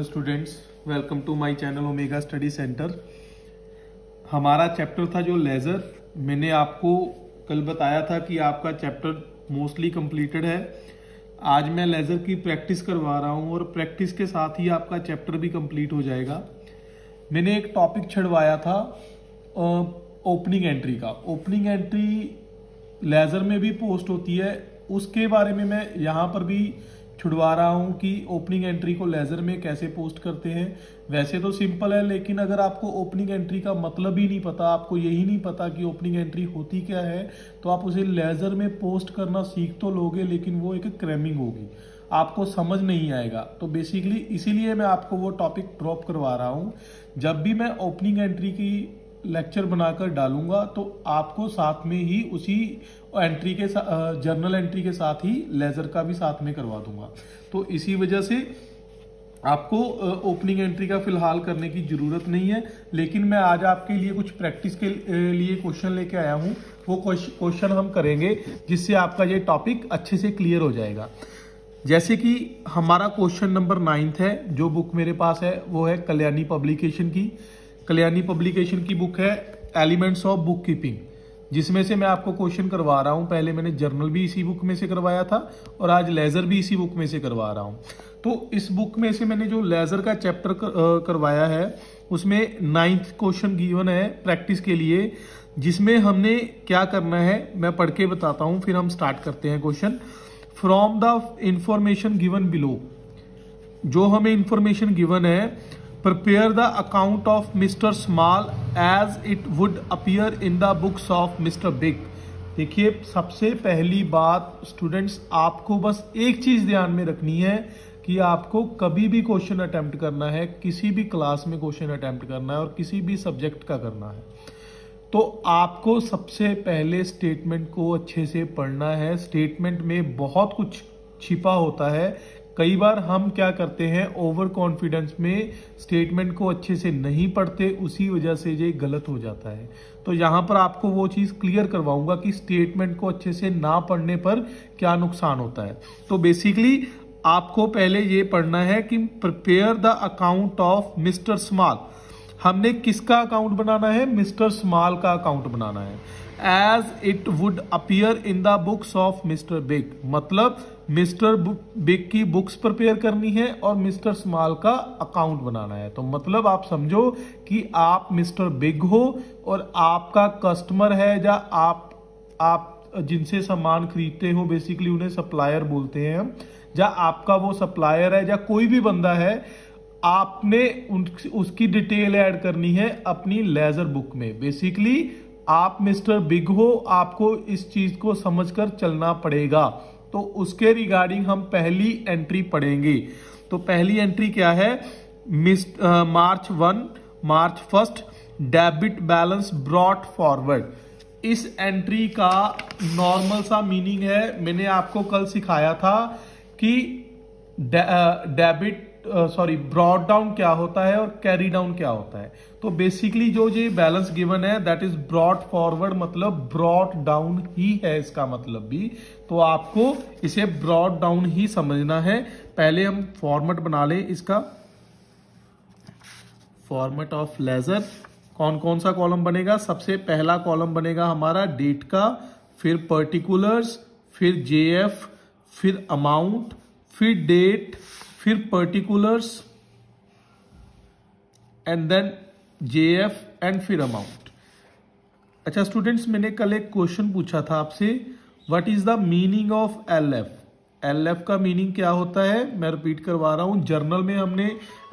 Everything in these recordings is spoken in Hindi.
Hello students, welcome to my channel omega study centre. हमारा चैप्टर था जो लेज़र, मैंने आपको कल बताया था कि आपका चैप्टर मोस्टली कंप्लीटेड है। आज मैं लेज़र की प्रैक्टिस करवा रहा हूं और प्रैक्टिस के साथ ही आपका चैप्टर भी कंप्लीट हो जाएगा। मैंने एक टॉपिक छड़वाया था ओपनिंग एंट्री का। ओपनिंग एंट्री लेज़र में भी पोस्ट होती है, उसके बारे में मैं यहाँ पर भी छुड़वा रहा हूँ कि ओपनिंग एंट्री को लेज़र में कैसे पोस्ट करते हैं। वैसे तो सिंपल है, लेकिन अगर आपको ओपनिंग एंट्री का मतलब ही नहीं पता, आपको यही नहीं पता कि ओपनिंग एंट्री होती क्या है, तो आप उसे लेज़र में पोस्ट करना सीख तो लोगे, लेकिन वो एक क्रैमिंग होगी, आपको समझ नहीं आएगा। तो बेसिकली इसीलिए मैं आपको वो टॉपिक ड्रॉप करवा रहा हूँ। जब भी मैं ओपनिंग एंट्री की लेक्चर बनाकर डालूंगा तो आपको साथ में ही उसी एंट्री के साथ, जर्नल एंट्री के साथ ही लेज़र का भी साथ में करवा दूंगा। तो इसी वजह से आपको ओपनिंग एंट्री का फिलहाल करने की ज़रूरत नहीं है, लेकिन मैं आज आपके लिए कुछ प्रैक्टिस के लिए क्वेश्चन लेके आया हूँ। वो क्वेश्चन हम करेंगे जिससे आपका ये टॉपिक अच्छे से क्लियर हो जाएगा। जैसे कि हमारा क्वेश्चन नंबर 9 है, जो बुक मेरे पास है वो है कल्याणी पब्लिकेशन की। कल्याणी पब्लिकेशन की बुक है एलिमेंट्स ऑफ बुक कीपिंग, जिसमें से मैं आपको क्वेश्चन करवा रहा हूं। पहले मैंने जर्नल भी इसी बुक में से करवाया था और आज लेज़र भी इसी बुक में से करवा रहा हूं। तो इस बुक में से मैंने जो लेज़र का चैप्टर करवाया है उसमें 9th क्वेश्चन गिवन है प्रैक्टिस के लिए, जिसमें हमने क्या करना है मैं पढ़ के बताता हूँ, फिर हम स्टार्ट करते हैं question. From the information given below, जो हमें इंफॉर्मेशन गिवन है, prepare the account of Mr. Small as it would appear in the books of Mr. Big। देखिए, सबसे पहली बात स्टूडेंट्स, आपको बस एक चीज़ ध्यान में रखनी है कि आपको कभी भी क्वेश्चन अटैम्प्ट करना है, किसी भी क्लास में क्वेश्चन अटैम्प्ट करना है और किसी भी सब्जेक्ट का करना है, तो आपको सबसे पहले स्टेटमेंट को अच्छे से पढ़ना है। स्टेटमेंट में बहुत कुछ छिपा होता है। कई बार हम क्या करते हैं, ओवर कॉन्फिडेंस में स्टेटमेंट को अच्छे से नहीं पढ़ते, उसी वजह से ये गलत हो जाता है। तो यहाँ पर आपको वो चीज़ क्लियर करवाऊंगा कि स्टेटमेंट को अच्छे से ना पढ़ने पर क्या नुकसान होता है। तो बेसिकली आपको पहले ये पढ़ना है कि prepare the account of Mister Small, हमने किसका अकाउंट बनाना है, मिस्टर स्मॉल का अकाउंट बनाना है, as it would appear in the books of mister Big, मतलब मिस्टर बिग की बुक्स प्रिपेयर करनी है और मिस्टर स्मॉल का अकाउंट बनाना है। तो मतलब आप समझो कि आप मिस्टर बिग हो और आपका कस्टमर है या आप जिनसे सामान खरीदते हो, बेसिकली उन्हें सप्लायर बोलते हैं हम, या आपका वो सप्लायर है या कोई भी बंदा है, आपने उसकी डिटेल ऐड करनी है अपनी लेज़र बुक में। बेसिकली आप मिस्टर बिग हो, आपको इस चीज़ को समझकर चलना पड़ेगा। तो उसके रिगार्डिंग हम पहली एंट्री पढ़ेंगे। तो पहली एंट्री क्या है, March 1 debit balance brought forward. इस एंट्री का नॉर्मल सा मीनिंग है, मैंने आपको कल सिखाया था कि ब्रॉट डाउन क्या होता है और कैरी डाउन क्या होता है। तो बेसिकली जो ये बैलेंस गिवन है दैट इज ब्रॉट फॉरवर्ड, मतलब ब्रॉट डाउन ही है इसका मतलब भी। तो आपको इसे ब्रॉट डाउन ही समझना है। पहले हम फॉर्मेट बना ले इसका, फॉर्मेट ऑफ लेज़र। कौन कौन सा कॉलम बनेगा, सबसे पहला कॉलम बनेगा हमारा डेट का, फिर पर्टिकुलर्स, फिर जेएफ, फिर अमाउंट, फिर डेट, फिर particulars and then JF and फिर अमाउंट। अच्छा स्टूडेंट्स, मैंने कल एक क्वेश्चन पूछा था आपसे, what is the meaning of LF. LF का मीनिंग क्या होता है, मैं रिपीट करवा रहा हूँ। जर्नल में हमने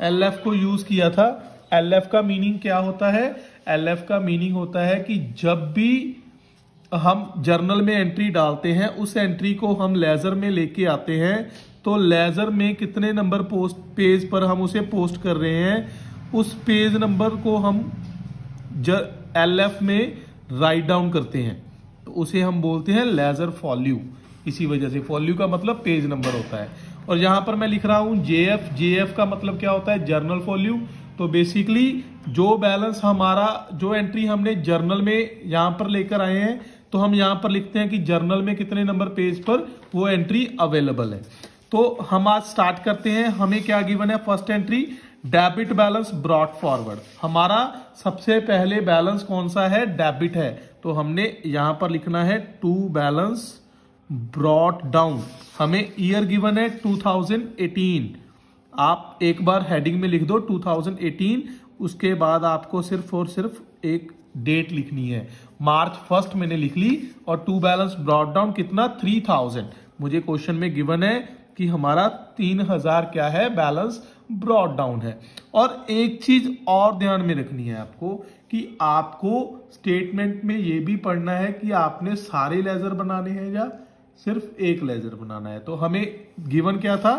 एलएफ को यूज किया था। एलएफ का मीनिंग क्या होता है, एलएफ का मीनिंग होता है कि जब भी हम जर्नल में एंट्री डालते हैं, उस एंट्री को हम लेज़र में लेके आते हैं, तो लेज़र में कितने नंबर पेज पर हम उसे पोस्ट कर रहे हैं, उस पेज नंबर को हम एलएफ में राइट डाउन करते हैं, तो उसे हम बोलते हैं लेज़र फॉल्यू। इसी वजह से फॉल्यू का मतलब पेज नंबर होता है। और यहाँ पर मैं लिख रहा हूँ जेएफ, जेएफ का मतलब क्या होता है, जर्नल फॉल्यू। तो बेसिकली जो बैलेंस हमारा, जो एंट्री हमने जर्नल में यहाँ पर लेकर आए हैं, तो हम यहाँ पर लिखते हैं कि जर्नल में कितने नंबर पेज पर वो एंट्री अवेलेबल है। तो हम आज स्टार्ट करते हैं। हमें क्या गिवन है, first entry debit balance brought forward. हमारा सबसे पहले बैलेंस कौन सा है, डेबिट है, तो हमने यहां पर लिखना है टू बैलेंस ब्रॉट डाउन। हमें ईयर गिवन है 2018, आप एक बार हेडिंग में लिख दो 2018, उसके बाद आपको सिर्फ और सिर्फ एक डेट लिखनी है। मार्च 1 मैंने लिख ली और टू बैलेंस ब्रॉट डाउन कितना 3000। मुझे क्वेश्चन में गिवन है कि हमारा 3000 क्या है, बैलेंस ब्रॉट डाउन है। और एक चीज और ध्यान में रखनी है आपको कि आपको स्टेटमेंट में ये भी पढ़ना है कि आपने सारे लेजर बनाने हैं या सिर्फ एक लेजर बनाना है। तो हमें गिवन क्या था,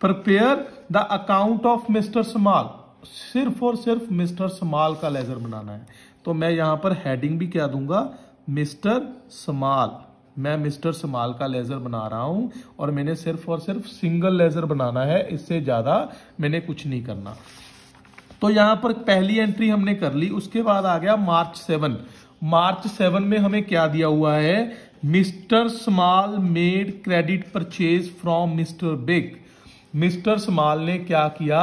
prepare the account of Mister Small, सिर्फ और सिर्फ मिस्टर स्मॉल का लेजर बनाना है। तो मैं यहाँ पर हेडिंग भी क्या दूंगा, मिस्टर स्मॉल। मैं मिस्टर स्मॉल का लेजर बना रहा हूँ और मैंने सिर्फ और सिर्फ सिंगल लेजर बनाना है, इससे ज़्यादा मैंने कुछ नहीं करना। तो यहाँ पर पहली एंट्री हमने कर ली। उसके बाद आ गया मार्च 7। मार्च 7 में हमें क्या दिया हुआ है, Mister Small made credit purchase from Mister Big. Mister Small ने क्या किया,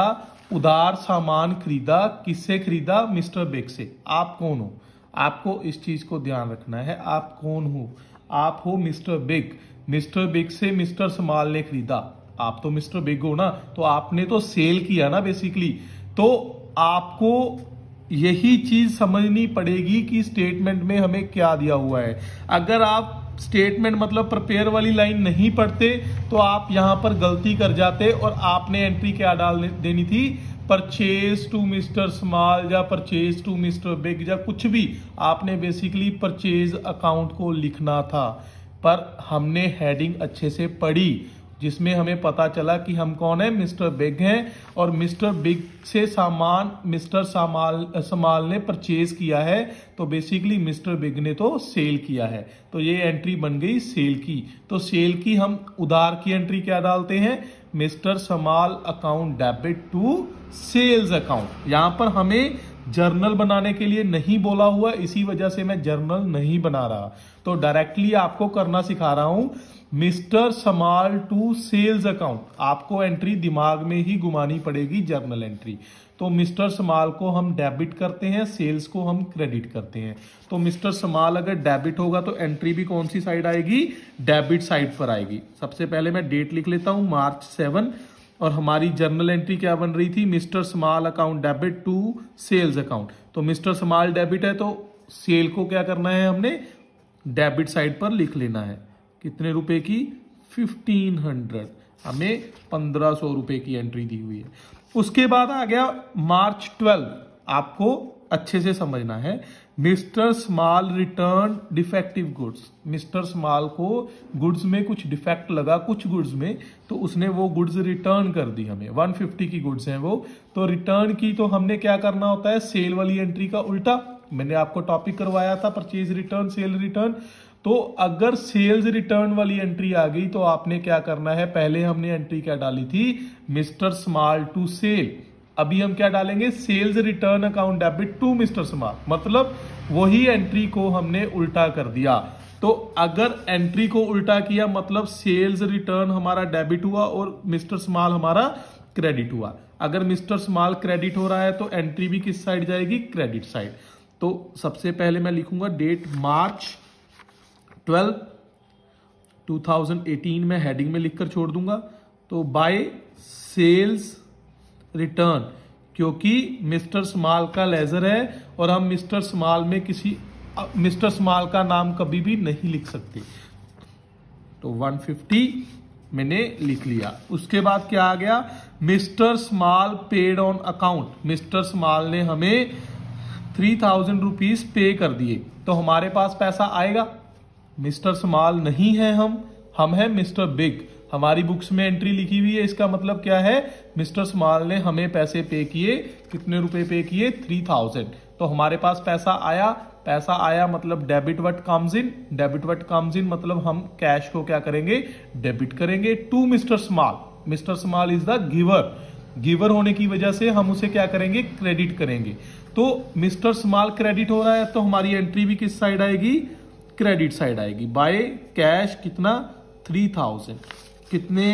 उधार सामान खरीदा। किससे खरीदा, मिस्टर बिग से। आप कौन हो, आपको इस चीज़ को ध्यान रखना है, आप कौन हो, आप हो मिस्टर बिग। मिस्टर बिग से मिस्टर स्मॉल ने खरीदा, आप तो मिस्टर बिग हो ना, तो आपने तो सेल किया ना बेसिकली। तो आपको यही चीज समझनी पड़ेगी कि स्टेटमेंट में हमें क्या दिया हुआ है। अगर आप स्टेटमेंट मतलब प्रिपेयर वाली लाइन नहीं पढ़ते तो आप यहाँ पर गलती कर जाते और आपने एंट्री क्या डाल देनी थी, परचेज टू मिस्टर स्मॉल या परचेज टू मिस्टर बिग या कुछ भी। आपने बेसिकली परचेज अकाउंट को लिखना था, पर हमने हेडिंग अच्छे से पढ़ी जिसमें हमें पता चला कि हम कौन है, मिस्टर बिग हैं, और मिस्टर बिग से सामान मिस्टर स्मॉल ने परचेज किया है। तो बेसिकली मिस्टर बिग ने तो सेल किया है, तो ये एंट्री बन गई सेल की। तो सेल की हम उधार की एंट्री क्या डालते हैं, mister Small account debit to sales account. यहाँ पर हमें जर्नल बनाने के लिए नहीं बोला हुआ, इसी वजह से मैं जर्नल नहीं बना रहा। तो डायरेक्टली आपको करना सिखा रहा हूं, Mister Small to sales account. आपको एंट्री दिमाग में ही घुमानी पड़ेगी, जर्नल एंट्री। तो मिस्टर स्मॉल को हम डेबिट करते हैं, सेल्स को हम क्रेडिट करते हैं। तो मिस्टर स्मॉल अगर डेबिट होगा तो एंट्री भी कौन सी साइड आएगी, डेबिट साइड पर आएगी। सबसे पहले मैं डेट लिख लेता हूं मार्च 7, और हमारी जर्नल एंट्री क्या बन रही थी, Mister Small account debit to sales account. तो मिस्टर स्मॉल डेबिट है तो सेल को क्या करना है, हमने डेबिट साइड पर लिख लेना है। कितने रुपए की, 1500। हमें 1500 रुपए की एंट्री दी हुई है। उसके बाद आ गया मार्च 12। आपको अच्छे से समझना है, Mister Small return defective goods. Mister Small को गुड्स में कुछ डिफेक्ट लगा, कुछ गुड्स में, तो उसने वो गुड्स रिटर्न कर दी। हमें 150 की गुड्स हैं वो, तो रिटर्न की तो हमने क्या करना होता है, सेल वाली एंट्री का उल्टा। मैंने आपको टॉपिक करवाया था परचेज रिटर्न, सेल रिटर्न। तो अगर सेल्स रिटर्न वाली एंट्री आ गई तो आपने क्या करना है, पहले हमने एंट्री क्या डाली थी, मिस्टर स्मॉल टू सेल। अभी हम क्या डालेंगे, sales return account debit to Mister Small. मतलब वही एंट्री को हमने उल्टा कर दिया। तो अगर एंट्री को उल्टा किया मतलब सेल्स रिटर्न हमारा डेबिट हुआ और मिस्टर स्मॉल हमारा क्रेडिट हुआ। अगर मिस्टर स्मॉल क्रेडिट हो रहा है तो एंट्री भी किस साइड जाएगी, क्रेडिट साइड। तो सबसे पहले मैं लिखूंगा डेट मार्च 12 2018 में हेडिंग में लिखकर छोड़ दूंगा। तो बाय सेल्स रिटर्न, क्योंकि मिस्टर स्मॉल का लेजर है और हम मिस्टर स्मॉल में किसी मिस्टर स्मॉल का नाम कभी भी नहीं लिख सकते। तो 150 मैंने लिख लिया। उसके बाद क्या आ गया, Mister Small paid on account. Mister Small ने हमें 3000 रुपीज पे कर दिए, तो हमारे पास पैसा आएगा। मिस्टर स्मॉल नहीं है हम हैं मिस्टर बिग। हमारी बुक्स में एंट्री लिखी हुई है, इसका मतलब क्या है, मिस्टर स्मॉल ने हमें पैसे पे किए। कितने रुपए पे किए, 3000। तो हमारे पास पैसा आया। पैसा आया मतलब debit what comes in. Debit what comes in मतलब हम कैश को क्या करेंगे, डेबिट करेंगे to Mister Small. Mister Small is the giver. Giver होने की वजह से हम उसे क्या करेंगे, क्रेडिट करेंगे। तो मिस्टर स्मॉल क्रेडिट हो रहा है तो हमारी एंट्री भी किस साइड आएगी, क्रेडिट साइड आएगी। बाय कैश कितना 3000। कितने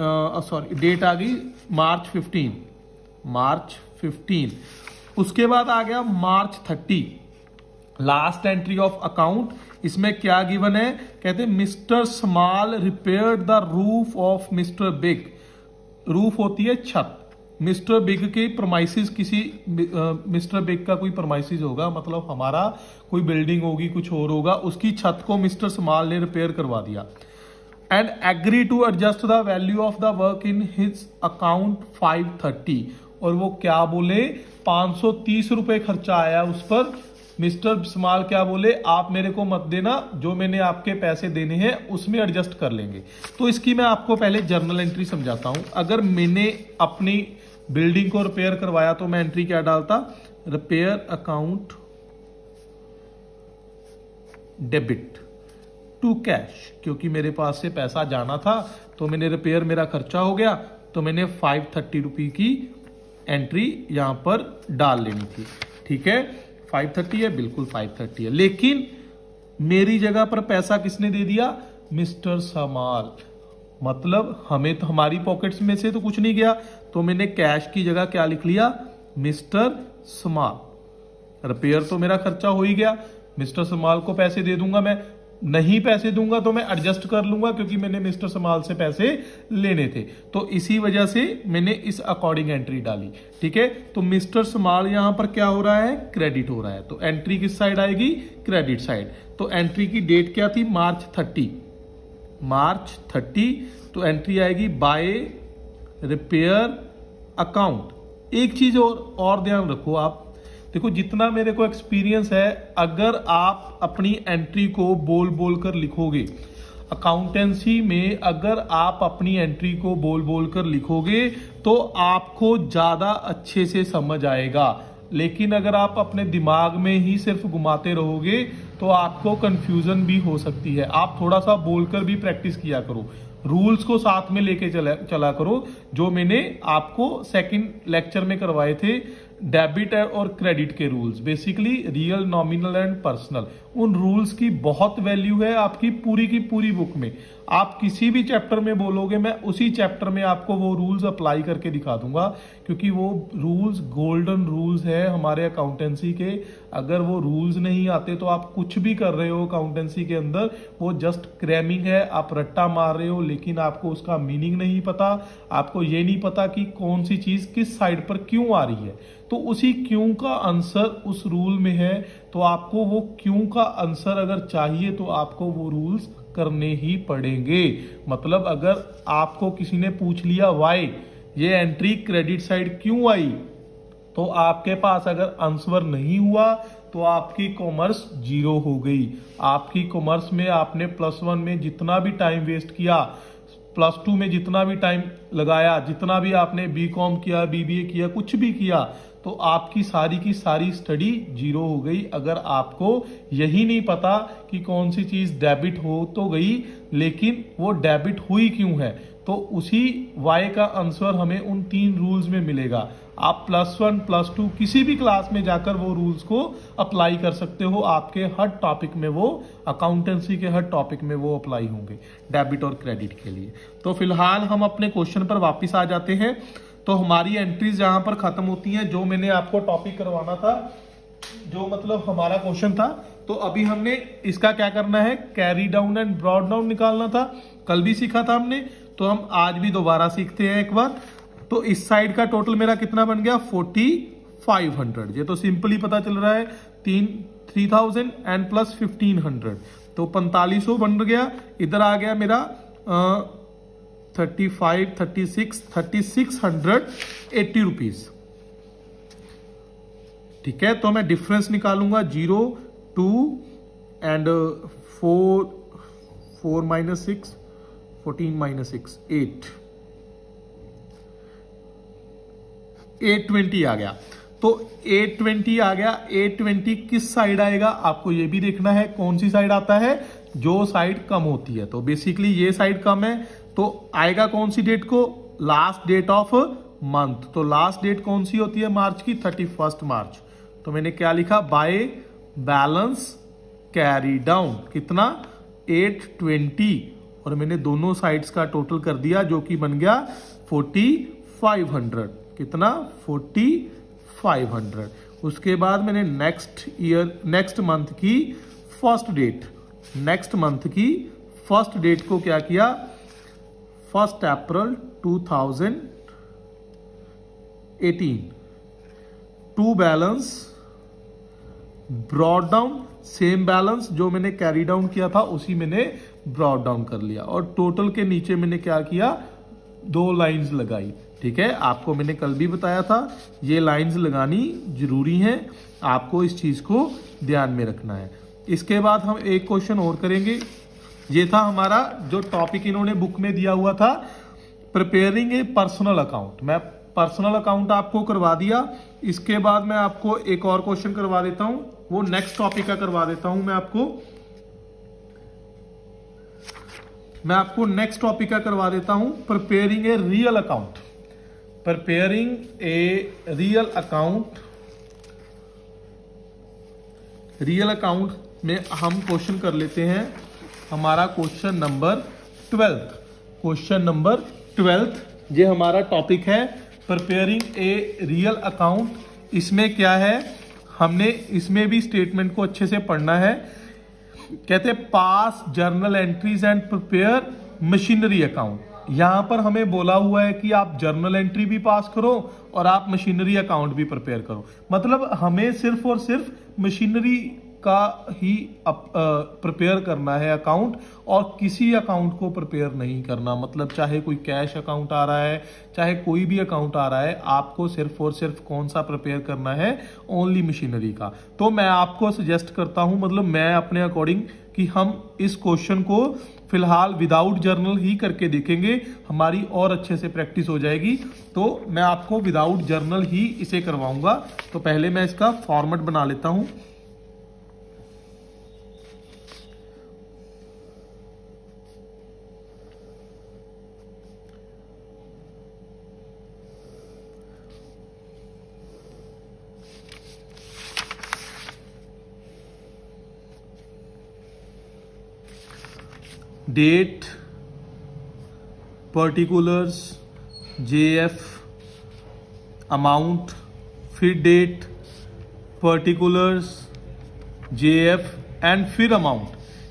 सॉरी डेट आ गई मार्च 15। उसके बाद आ गया March 30 last entry of account. इसमें क्या गिवन है, कहते हैं mister small repaired the roof of mister big. Roof होती है छत। मिस्टर बिग की प्रमाइसिस, किसी मिस्टर बिग का कोई प्रमाइसिस होगा, मतलब हमारा कोई बिल्डिंग होगी, कुछ और होगा, उसकी छत को मिस्टर स्मॉल ने रिपेयर करवा दिया। And agree to adjust the value of the work in his account 530। और वो क्या बोले, 530 रुपए खर्चा आया उस पर। मिस्टर स्मॉल क्या बोले, आप मेरे को मत देना, जो मैंने आपके पैसे देने हैं उसमें एडजस्ट कर लेंगे। तो इसकी मैं आपको पहले जर्नल एंट्री समझाता हूं। अगर मैंने अपनी बिल्डिंग को रिपेयर करवाया तो मैं एंट्री क्या डालता, repair account debit to cash, क्योंकि मेरे पास से पैसा जाना था तो मैंने रिपेयर, मेरा खर्चा हो गया, तो मैंने 530 रुपये की एंट्री यहां पर डाल लेनी थी। ठीक है, 530 है, बिल्कुल 530 है, लेकिन मेरी जगह पर पैसा किसने दे दिया, मिस्टर स्मॉल। मतलब हमें तो, हमारी पॉकेट्स में से तो कुछ नहीं गया, तो मैंने कैश की जगह क्या लिख लिया, मिस्टर स्मॉल। रिपेयर तो मेरा खर्चा हो ही गया, मिस्टर स्मॉल को पैसे दे दूंगा, मैं नहीं पैसे दूंगा तो मैं एडजस्ट कर लूंगा, क्योंकि मैंने मिस्टर स्मॉल से पैसे लेने थे। तो इसी वजह से मैंने इस अकॉर्डिंग एंट्री डाली। ठीक है, तो मिस्टर स्मॉल यहां पर क्या हो रहा है, क्रेडिट हो रहा है। तो एंट्री किस साइड आएगी, क्रेडिट साइड। तो एंट्री की डेट क्या थी, मार्च 30। तो एंट्री आएगी बाय रिपेयर अकाउंट। एक चीज और ध्यान रखो आप, देखो जितना मेरे को एक्सपीरियंस है, अगर आप अपनी एंट्री को बोल कर लिखोगे, अकाउंटेंसी में अगर आप अपनी एंट्री को बोल कर लिखोगे तो आपको ज़्यादा अच्छे से समझ आएगा। लेकिन अगर आप अपने दिमाग में ही सिर्फ घुमाते रहोगे तो आपको कंफ्यूजन भी हो सकती है। आप थोड़ा सा बोलकर भी प्रैक्टिस किया करो, रूल्स को साथ में लेके चला करो, जो मैंने आपको सेकंड लेक्चर में करवाए थे, डेबिट और क्रेडिट के rules, basically real, nominal and personal. उन रूल्स की बहुत वैल्यू है आपकी पूरी बुक में। आप किसी भी चैप्टर में बोलोगे, मैं उसी चैप्टर में आपको वो रूल्स अप्लाई करके दिखा दूंगा, क्योंकि वो रूल्स गोल्डन रूल्स है हमारे अकाउंटेंसी के। अगर वो रूल्स नहीं आते तो आप कुछ भी कर रहे हो अकाउंटेंसी के अंदर, वो जस्ट क्रैमिंग है, आप रट्टा मार रहे हो, लेकिन आपको उसका मीनिंग नहीं पता, आपको ये नहीं पता कि कौन सी चीज किस साइड पर क्यों आ रही है। तो उसी क्यों का आंसर उस रूल में है, तो आपको वो क्यों का आंसर अगर चाहिए तो आपको वो रूल्स करने ही पड़ेंगे। मतलब अगर आपको किसी ने पूछ लिया वाई, ये एंट्री क्रेडिट साइड क्यों आई, तो आपके पास अगर आंसर नहीं हुआ तो आपकी कॉमर्स 0 हो गई। आपकी कॉमर्स में आपने प्लस 1 में जितना भी टाइम वेस्ट किया, प्लस 2 में जितना भी टाइम लगाया, जितना भी आपने बीकॉम किया, बीबीए किया, कुछ भी किया, तो आपकी सारी की सारी स्टडी 0 हो गई। अगर आपको यही नहीं पता कि कौन सी चीज़ डेबिट हो तो गई, लेकिन वो डेबिट हुई क्यों है, तो उसी वाई का आंसर हमें उन 3 रूल्स में मिलेगा। आप प्लस 1 प्लस 2 किसी भी क्लास में जाकर वो रूल्स को अप्लाई कर सकते हो, आपके हर टॉपिक में वो, अकाउंटेंसी के हर टॉपिक में वो अप्लाई होंगे, डेबिट और क्रेडिट के लिए। तो फिलहाल हम अपने क्वेश्चन पर वापस आ जाते हैं। तो हमारी एंट्रीज यहाँ पर खत्म होती हैं, जो मैंने आपको टॉपिक करवाना था, जो मतलब हमारा क्वेश्चन था। तो अभी हमने इसका क्या करना है, carry down and brought down निकालना था, कल भी सीखा था हमने, तो हम आज भी दोबारा सीखते हैं एक बार। तो इस साइड का टोटल मेरा कितना बन गया, 4500। ये तो सिंपली पता चल रहा है, 3000 एंड प्लस 1500, तो 4500 बन गया। इधर आ गया मेरा 3680 रुपीज। ठीक है, तो मैं डिफरेंस निकालूंगा 0, 2 and 4, 4 minus 6, 14 minus 6, 8, 820 आ गया। तो 820 आ गया। 820 किस साइड आएगा, आपको ये भी देखना है, कौन सी साइड आता है, जो साइड कम होती है। तो बेसिकली ये साइड कम है, तो आएगा कौन सी डेट को, लास्ट डेट ऑफ मंथ। तो लास्ट डेट कौन सी होती है मार्च की, 31 मार्च। तो मैंने क्या लिखा, बाय बैलेंस कैरी डाउन, कितना, 820। और मैंने दोनों साइड्स का टोटल कर दिया जो कि बन गया 4500। कितना? 4500। उसके बाद मैंने नेक्स्ट मंथ की फर्स्ट डेट, नेक्स्ट मंथ की फर्स्ट डेट को क्या किया, 1 April 2018। To balance brought down, same balance जो मैंने कैरी डाउन किया था उसी मैंने ब्रॉड डाउन कर लिया और टोटल के नीचे मैंने क्या किया, दो लाइंस लगाई। ठीक है, आपको मैंने कल भी बताया था ये लाइंस लगानी जरूरी हैं, आपको इस चीज को ध्यान में रखना है। इसके बाद हम एक क्वेश्चन और करेंगे। ये था हमारा जो टॉपिक इन्होंने बुक में दिया हुआ था, प्रिपेयरिंग ए पर्सनल अकाउंट। मैं पर्सनल अकाउंट आपको करवा दिया। इसके बाद मैं आपको एक और क्वेश्चन करवा देता हूं, वो नेक्स्ट टॉपिक का करवा देता हूं। मैं आपको नेक्स्ट टॉपिक का करवा देता हूं, preparing a real account. Preparing a real account, real account में हम क्वेश्चन कर लेते हैं। हमारा क्वेश्चन नंबर 12, क्वेश्चन नंबर 12 ये हमारा टॉपिक है, प्रिपेयरिंग ए रियल अकाउंट। इसमें क्या है, हमने इसमें भी स्टेटमेंट को अच्छे से पढ़ना है। कहते pass journal entries and prepare machinery account. यहां पर हमें बोला हुआ है कि आप जर्नल एंट्री भी पास करो और आप मशीनरी अकाउंट भी प्रिपेयर करो। मतलब हमें सिर्फ और सिर्फ मशीनरी का ही प्रिपेयर करना है अकाउंट, और किसी अकाउंट को प्रिपेयर नहीं करना। मतलब चाहे कोई कैश अकाउंट आ रहा है, चाहे कोई भी अकाउंट आ रहा है, आपको सिर्फ और सिर्फ कौन सा प्रिपेयर करना है, ओनली मशीनरी का। तो मैं आपको सजेस्ट करता हूं, मतलब मैं अपने अकॉर्डिंग, कि हम इस क्वेश्चन को फिलहाल विदाउट जर्नल ही करके देखेंगे, हमारी और अच्छे से प्रैक्टिस हो जाएगी। तो मैं आपको विदाउट जर्नल ही इसे करवाऊंगा। तो पहले मैं इसका फॉर्मेट बना लेता हूं। डेट, पर्टिकुलर्स, जेएफ, अमाउंट, फिर डेट, पर्टिकुलर्स, जेएफ एंड फिर अमाउंट।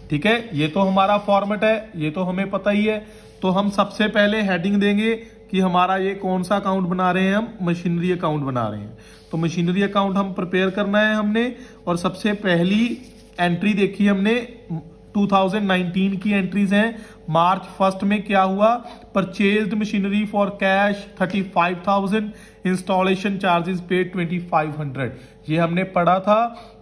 ठीक है, ये तो हमारा फॉर्मेट है, ये तो हमें पता ही है। तो हम सबसे पहले हेडिंग देंगे कि हमारा ये कौन सा अकाउंट बना रहे हैं, हम मशीनरी अकाउंट बना रहे हैं। तो मशीनरी अकाउंट हम प्रिपेयर करना है हमने, और सबसे पहली एंट्री देखी हमने 2019 की एंट्रीज हैं। मार्च 1 में क्या हुआ, purchased machinery for cash 35,000, installation charges paid 2,500। ये हमने पढ़ा था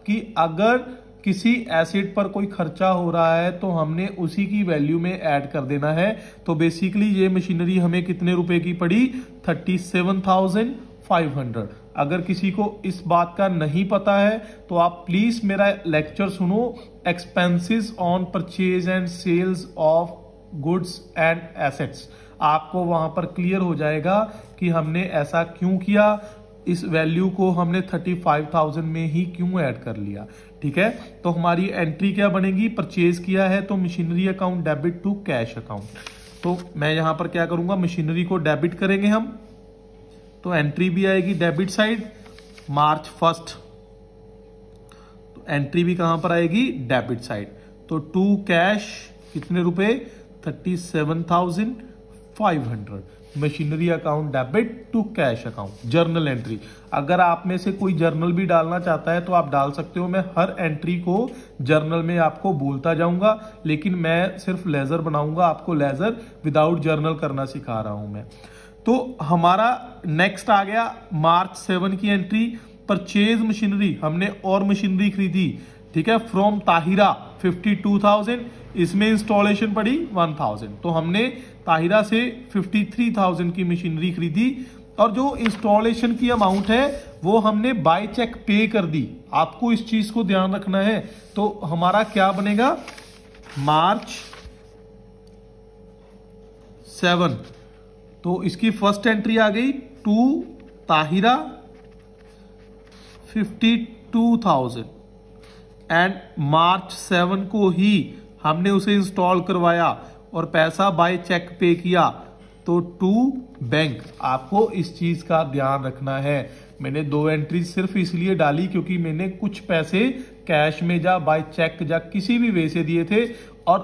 कि अगर किसी एसेट पर कोई खर्चा हो रहा है तो हमने उसी की वैल्यू में ऐड कर देना है। तो बेसिकली ये मशीनरी हमें कितने रुपए की पड़ी, 37,500। अगर किसी को इस बात का नहीं पता है तो आप प्लीज मेरा लेक्चर सुनो, expenses on purchase and sales of goods and assets. आपको वहां पर क्लियर हो जाएगा कि हमने ऐसा क्यों किया, इस वैल्यू को हमने 35,000 में ही क्यों ऐड कर लिया। ठीक है, तो हमारी एंट्री क्या बनेगी, परचेज किया है तो machinery account debit to cash account. तो मैं यहां पर क्या करूंगा, मशीनरी को डेबिट करेंगे हम, तो एंट्री भी आएगी डेबिट साइड मार्च 1, तो एंट्री भी कहां पर आएगी, डेबिट साइड। तो टू कैश कितने रुपए, 37,500, machinery account debit to cash account, journal entry. अगर आप में से कोई जर्नल भी डालना चाहता है तो आप डाल सकते हो। मैं हर एंट्री को जर्नल में आपको बोलता जाऊंगा, लेकिन मैं सिर्फ लेजर बनाऊंगा, आपको लेजर विदाउट जर्नल करना सिखा रहा हूं मैं। तो हमारा नेक्स्ट आ गया मार्च 7 की एंट्री, परचेज मशीनरी, हमने और मशीनरी खरीदी। ठीक है, फ्रॉम ताहिरा 52,000, इसमें इंस्टॉलेशन पड़ी 1,000। तो हमने ताहिरा से 53,000 की मशीनरी खरीदी, और जो इंस्टॉलेशन की अमाउंट है वो हमने बाय चेक पे कर दी। आपको इस चीज को ध्यान रखना है। तो हमारा क्या बनेगा, मार्च 7, तो इसकी फर्स्ट एंट्री आ गई टू ताहिरा 52,000, एंड मार्च 7 को ही हमने उसे इंस्टॉल करवाया। और पैसा बाय चेक पे किया तो टू बैंक। आपको इस चीज का ध्यान रखना है। मैंने दो एंट्री सिर्फ इसलिए डाली क्योंकि मैंने कुछ पैसे कैश में या बाय चेक या किसी भी वे से दिए थे और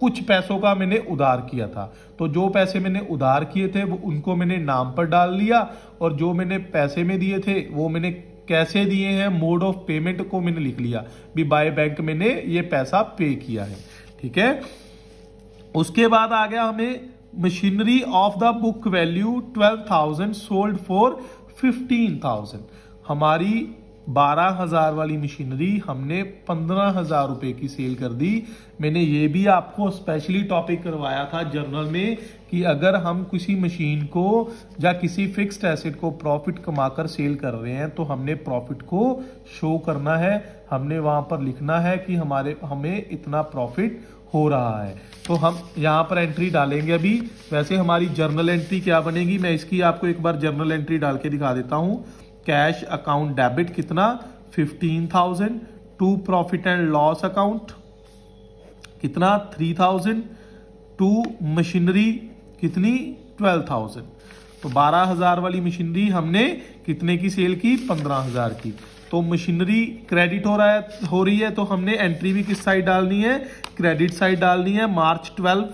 कुछ पैसों का मैंने उधार किया था। तो जो पैसे मैंने उधार किए थे वो उनको मैंने नाम पर डाल लिया और जो मैंने पैसे में दिए थे वो मैंने कैसे दिए हैं, मोड ऑफ पेमेंट को मैंने लिख लिया भी बाय बैंक मैंने ये पैसा पे किया है। ठीक है, उसके बाद आ गया हमें machinery of the book value 12,000 sold for 15,000। हमारी 12,000 वाली मशीनरी हमने 15,000 रुपए की सेल कर दी। मैंने ये भी आपको स्पेशली टॉपिक करवाया था जर्नल में कि अगर हम किसी मशीन को या किसी फिक्स्ड एसेट को प्रॉफिट कमाकर सेल कर रहे हैं तो हमने प्रॉफिट को शो करना है। हमने वहां पर लिखना है कि हमें इतना प्रॉफिट हो रहा है। तो हम यहाँ पर एंट्री डालेंगे। अभी वैसे हमारी जर्नल एंट्री क्या बनेगी, मैं इसकी आपको एक बार जर्नल एंट्री डाल के दिखा देता हूँ। कैश अकाउंट डेबिट कितना 15,000, to profit and loss account कितना 3,000, टू मशीनरी कितनी 12,000। तो 12,000 वाली मशीनरी हमने कितने की सेल की, 15,000 की। तो मशीनरी क्रेडिट हो रही है तो हमने एंट्री भी किस साइड डालनी है, क्रेडिट साइड डालनी है। मार्च 12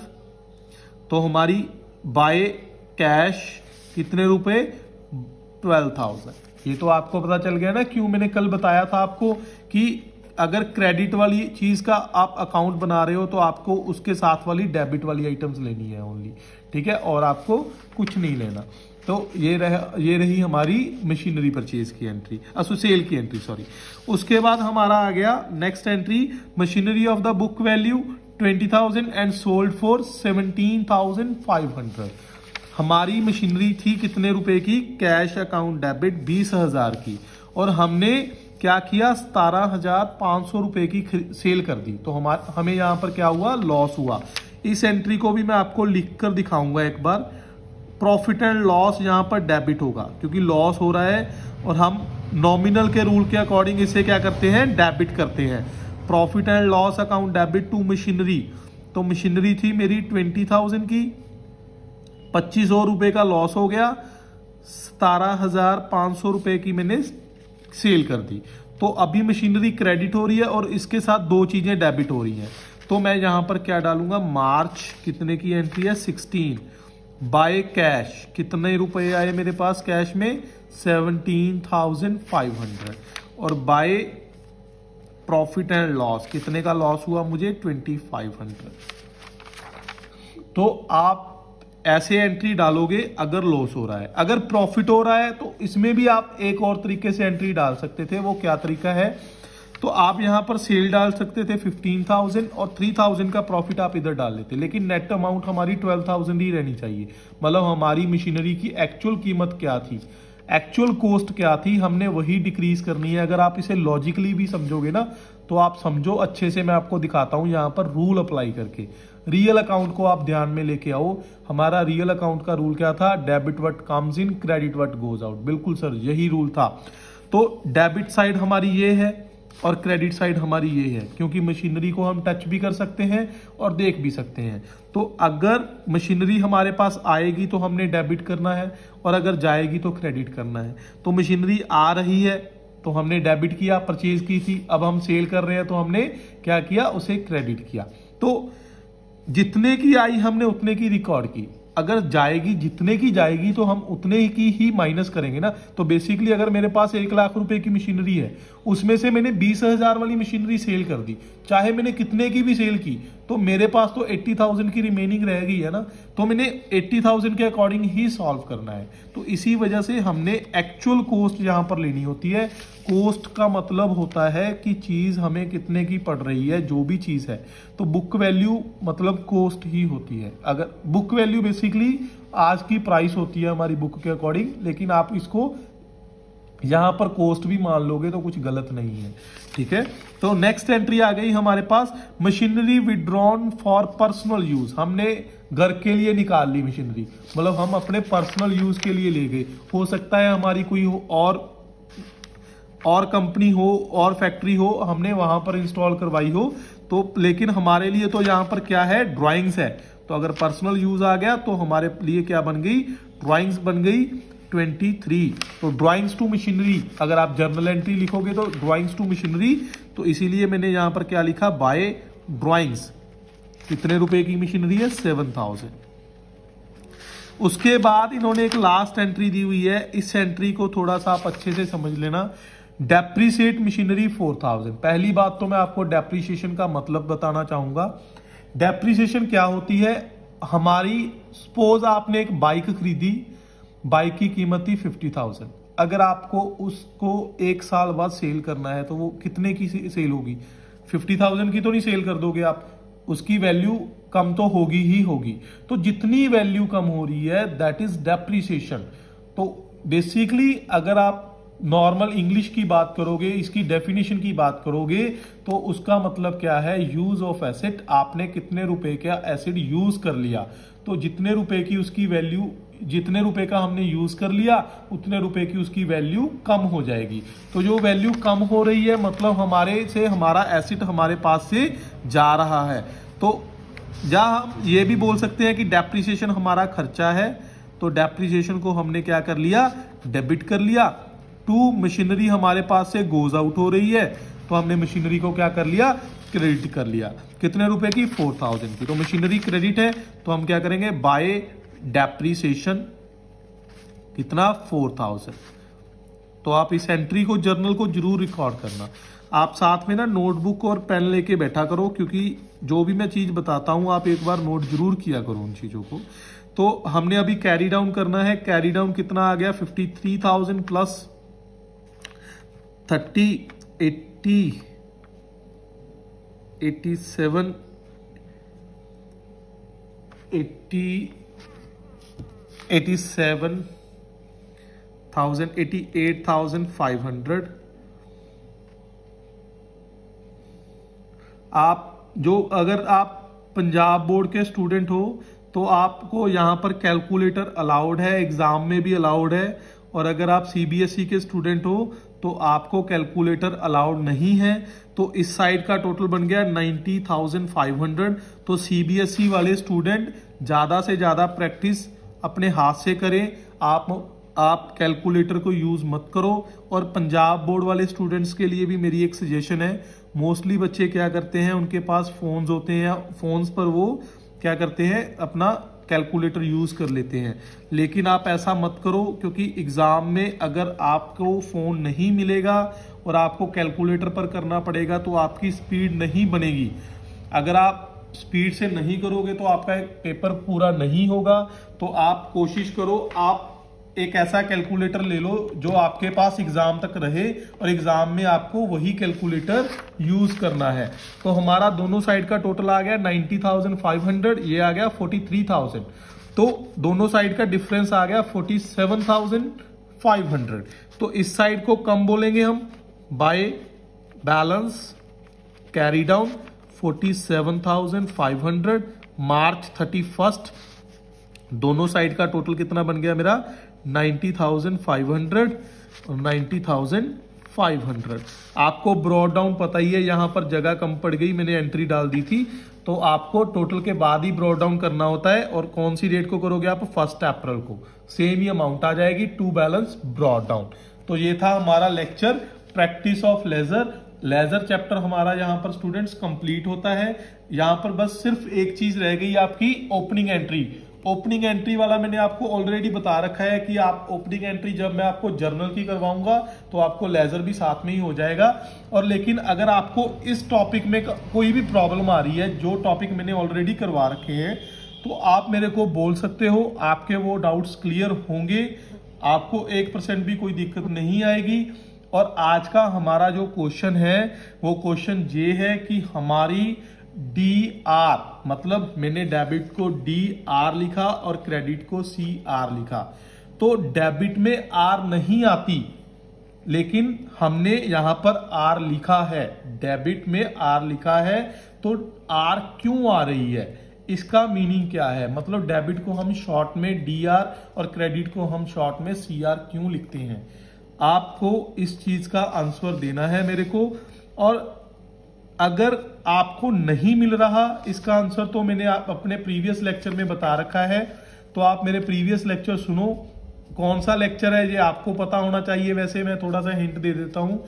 तो हमारी बाय कैश कितने रुपए 12,000। ये तो आपको पता चल गया ना, क्यों मैंने कल बताया था आपको कि अगर क्रेडिट वाली चीज का आप अकाउंट बना रहे हो तो आपको उसके साथ वाली डेबिट वाली आइटम्स लेनी है ओनली। ठीक है, और आपको कुछ नहीं लेना। तो ये रही हमारी मशीनरी परचेज की एंट्री, सेल की एंट्री सॉरी। उसके बाद हमारा आ गया next entry, machinery of the book value 20,000 and sold for 17,500। हमारी मशीनरी थी कितने रुपए की, कैश अकाउंट डेबिट 20,000 की और हमने क्या किया 17,500 रुपए की सेल कर दी। तो हमें यहाँ पर क्या हुआ, लॉस हुआ। इस एंट्री को भी मैं आपको लिख कर दिखाऊंगा एक बार। प्रॉफिट एंड लॉस यहाँ पर डेबिट होगा क्योंकि लॉस हो रहा है और हम नॉमिनल के रूल के अकॉर्डिंग इसे क्या करते हैं, डेबिट करते हैं। Profit and loss account debit to machinery. तो मशीनरी थी मेरी 20,000 की, 2,500 रुपये का लॉस हो गया, 17,500 रुपये की मैंने सेल कर दी। तो अभी मशीनरी क्रेडिट हो रही है और इसके साथ दो चीज़ें डेबिट हो रही हैं। तो मैं यहाँ पर क्या डालूंगा, मार्च कितने की एंट्री है 16, बाय कैश कितने रुपए आए मेरे पास कैश में 17,500 और बाय प्रॉफिट एंड लॉस कितने का लॉस हुआ मुझे 2,500। तो आप ऐसे एंट्री डालोगे अगर लॉस हो रहा है। अगर प्रॉफिट हो रहा है तो इसमें भी आप एक और तरीके से एंट्री डाल सकते थे। वो क्या तरीका है, तो आप यहाँ पर सेल डाल सकते थे 15,000 और 3,000 का प्रॉफिट आप इधर डाल लेते, लेकिन नेट अमाउंट हमारी 12,000 ही रहनी चाहिए। मतलब हमारी मशीनरी की एक्चुअल कीमत क्या थी, एक्चुअल कॉस्ट क्या थी, हमने वही डिक्रीज करनी है। अगर आप इसे लॉजिकली भी समझोगे ना तो आप समझो अच्छे से। मैं आपको दिखाता हूँ यहाँ पर रूल अप्लाई करके। रियल अकाउंट को आप ध्यान में लेके आओ। हमारा रियल अकाउंट का रूल क्या था, debit what comes in, credit what goes out. बिल्कुल सर, यही रूल था। तो डेबिट साइड हमारी ये है और क्रेडिट साइड हमारी ये है, क्योंकि मशीनरी को हम टच भी कर सकते हैं और देख भी सकते हैं। तो अगर मशीनरी हमारे पास आएगी तो हमने डेबिट करना है और अगर जाएगी तो क्रेडिट करना है। तो मशीनरी आ रही है तो हमने डेबिट किया, परचेज की थी, अब हम सेल कर रहे हैं तो हमने क्या किया, उसे क्रेडिट किया। तो जितने की आई हमने उतने की रिकॉर्ड की। अगर जाएगी, जितने की जाएगी तो हम उतने की ही माइनस करेंगे ना। तो बेसिकली अगर मेरे पास 1 लाख रुपए की मशीनरी है, उसमें से मैंने 20,000 वाली मशीनरी सेल कर दी, चाहे मैंने कितने की भी सेल की, तो मेरे पास तो 80,000 की रिमेनिंग रह गई है ना। तो मैंने 80,000 के अकॉर्डिंग ही सॉल्व करना है। तो इसी वजह से हमने एक्चुअल कॉस्ट यहाँ पर लेनी होती है। कॉस्ट का मतलब होता है कि चीज हमें कितने की पड़ रही है, जो भी चीज है। तो बुक वैल्यू मतलब कॉस्ट ही होती है। अगर बुक वैल्यू बेसिकली आज की प्राइस होती है हमारी बुक के अकॉर्डिंग, लेकिन आप इसको यहाँ पर कॉस्ट भी मान लोगे तो कुछ गलत नहीं है। ठीक है, तो नेक्स्ट एंट्री आ गई हमारे पास, machinery withdrawn for personal use. हमने घर के लिए निकाल ली मशीनरी, मतलब हम अपने पर्सनल यूज के लिए ले गए। हो सकता है हमारी कोई और कंपनी हो और फैक्ट्री हो, हमने वहां पर इंस्टॉल करवाई हो, तो लेकिन हमारे लिए तो यहाँ पर क्या है, ड्राइंग्स है। तो अगर पर्सनल यूज आ गया तो हमारे लिए क्या बन गई, ड्राइंग्स बन गई 23। तो ड्राइंग्स टू मशीनरी, अगर आप जर्नल एंट्री लिखोगे तो ड्राइंग्स टू मशीनरी, तो इसीलिए मैंने यहाँ पर क्या लिखा, बाय ड्राइंग्स। कितने रुपए की मशीनरी है, 7000। उसके बाद इन्होंने एक लास्ट एंट्री दी हुई है, इस एंट्री को थोड़ा सा आप अच्छे से समझ लेना, डेप्रीशिएट मशीनरी 4000। पहली बात तो मैं आपको डेप्रीशिएशन का मतलब बताना चाहूंगा। डेप्रीशिएशन क्या होती है, हमारी सपोज आपने एक बाइक खरीदी, बाइक की कीमत थी 50,000, अगर आपको उसको एक साल बाद सेल करना है तो वो कितने की सेल होगी, 50,000 की तो नहीं सेल कर दोगे आप, उसकी वैल्यू कम तो होगी ही होगी। तो जितनी वैल्यू कम हो रही है दैट इज डेप्रीशिएशन। तो बेसिकली अगर आप नॉर्मल इंग्लिश की बात करोगे, इसकी डेफिनेशन की बात करोगे तो उसका मतलब क्या है, यूज ऑफ एसेट, आपने कितने रुपए का एसेट यूज कर लिया। तो जितने रुपए की उसकी वैल्यू, जितने रुपए का हमने यूज कर लिया उतने रुपए की उसकी वैल्यू कम हो जाएगी। तो जो वैल्यू कम हो रही है मतलब हमारे से हमारा एसेट हमारे पास से जा रहा है। तो या हम ये भी बोल सकते हैं कि डेप्रीशिएशन हमारा खर्चा है, तो डेप्रीशिएशन को हमने क्या कर लिया, डेबिट कर लिया। टू मशीनरी हमारे पास से गोज आउट हो रही है तो हमने मशीनरी को क्या कर लिया, क्रेडिट कर लिया। कितने रुपए की, 4000 की। तो मशीनरी क्रेडिट है तो हम क्या करेंगे, बाय डेप्रीशिएशन कितना, 4000। तो आप इस एंट्री को जर्नल को जरूर रिकॉर्ड करना। आप साथ में ना नोटबुक और पेन लेके बैठा करो, क्योंकि जो भी मैं चीज बताता हूं आप एक बार नोट जरूर किया करो उन चीजों को। तो हमने अभी कैरी डाउन करना है, कैरी डाउन कितना आ गया, 53,000 प्लस 88,500। आप जो अगर आप पंजाब बोर्ड के स्टूडेंट हो तो आपको यहाँ पर कैलकुलेटर अलाउड है, एग्जाम में भी अलाउड है, और अगर आप CBSE के स्टूडेंट हो तो आपको कैलकुलेटर अलाउड नहीं है। तो इस साइड का टोटल बन गया 90,500। तो CBSE वाले स्टूडेंट ज़्यादा से ज़्यादा प्रैक्टिस अपने हाथ से करें, आप कैलकुलेटर को यूज़ मत करो। और पंजाब बोर्ड वाले स्टूडेंट्स के लिए भी मेरी एक सजेशन है, मोस्टली बच्चे क्या करते हैं, उनके पास फ़ोन्स होते हैं, फ़ोन्स पर वो क्या करते हैं, अपना कैलकुलेटर यूज़ कर लेते हैं। लेकिन आप ऐसा मत करो, क्योंकि एग्ज़ाम में अगर आपको फ़ोन नहीं मिलेगा और आपको कैलकुलेटर पर करना पड़ेगा तो आपकी स्पीड नहीं बनेगी। अगर आप स्पीड से नहीं करोगे तो आपका पेपर पूरा नहीं होगा। तो आप कोशिश करो, आप एक ऐसा कैलकुलेटर ले लो जो आपके पास एग्ज़ाम तक रहे और एग्ज़ाम में आपको वही कैलकुलेटर यूज़ करना है। तो हमारा दोनों साइड का टोटल आ गया 90,500, ये आ गया 43,000। तो दोनों साइड का डिफरेंस आ गया 47,500। तो इस साइड को कम बोलेंगे हम, by balance carry down 47,500 March 31st। दोनों साइड का टोटल कितना बन गया मेरा, 90,500 और 90,500। आपको ब्रॉड डाउन पता ही है, यहाँ पर जगह कम पड़ गई, मैंने एंट्री डाल दी थी। तो आपको टोटल के बाद ही ब्रॉड डाउन करना होता है। और कौन सी डेट को करोगे आप, 1 अप्रैल को, सेम ही अमाउंट आ जाएगी, टू बैलेंस ब्रॉड डाउन। तो ये था हमारा lecture practice of ledger. Ledger chapter हमारा यहाँ पर स्टूडेंट्स कंप्लीट होता है। यहाँ पर बस सिर्फ एक चीज रह गई आपकी ओपनिंग एंट्री। ओपनिंग एंट्री वाला मैंने आपको ऑलरेडी बता रखा है कि आप ओपनिंग एंट्री जब मैं आपको जर्नल की करवाऊंगा तो आपको लेजर भी साथ में ही हो जाएगा। और लेकिन अगर आपको इस टॉपिक में कोई भी प्रॉब्लम आ रही है, जो टॉपिक मैंने ऑलरेडी करवा रखे हैं, तो आप मेरे को बोल सकते हो, आपके वो डाउट्स क्लियर होंगे, आपको 1% भी कोई दिक्कत नहीं आएगी। और आज का हमारा जो क्वेश्चन है वो क्वेश्चन ये है कि हमारी DR, मतलब मैंने डेबिट को DR लिखा और क्रेडिट को CR लिखा, तो डेबिट में R नहीं आती, लेकिन हमने यहाँ पर R लिखा है, डेबिट में R लिखा है, तो R क्यों आ रही है, इसका मीनिंग क्या है, मतलब डेबिट को हम शॉर्ट में DR और क्रेडिट को हम शॉर्ट में CR क्यों लिखते हैं। आपको इस चीज का आंसर देना है मेरे को। और अगर आपको नहीं मिल रहा इसका आंसर तो मैंने अपने प्रीवियस लेक्चर में बता रखा है, तो आप मेरे प्रीवियस लेक्चर सुनो। कौन सा लेक्चर है ये आपको पता होना चाहिए। वैसे मैं थोड़ा सा हिंट दे देता हूँ,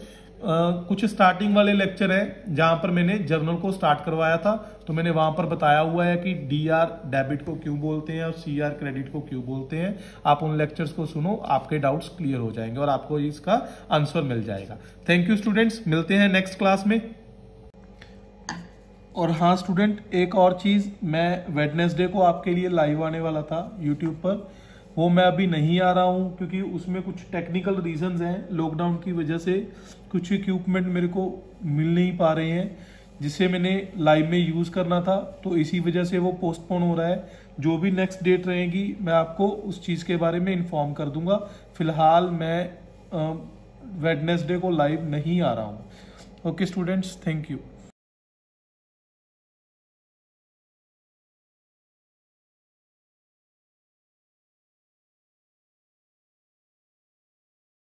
कुछ स्टार्टिंग वाले लेक्चर हैं जहाँ पर मैंने जर्नल को स्टार्ट करवाया था, तो मैंने वहाँ पर बताया हुआ है कि डीआर डेबिट को क्यों बोलते हैं और सीआर क्रेडिट को क्यों बोलते हैं। आप उन लेक्चर्स को सुनो, आपके डाउट्स क्लियर हो जाएंगे और आपको इसका आंसर मिल जाएगा। थैंक यू स्टूडेंट्स, मिलते हैं नेक्स्ट क्लास में। और हाँ स्टूडेंट, एक और चीज़, मैं वेडनेसडे को आपके लिए लाइव आने वाला था यूट्यूब पर, वो मैं अभी नहीं आ रहा हूँ क्योंकि उसमें कुछ टेक्निकल रीजंस हैं। लॉकडाउन की वजह से कुछ इक्विपमेंट मेरे को मिल नहीं पा रहे हैं जिसे मैंने लाइव में यूज़ करना था, तो इसी वजह से वो पोस्टपोन हो रहा है। जो भी नेक्स्ट डेट रहेगी मैं आपको उस चीज़ के बारे में इन्फॉर्म कर दूंगा। फिलहाल मैं वेडनेसडे को लाइव नहीं आ रहा हूँ। Okay students, thank you.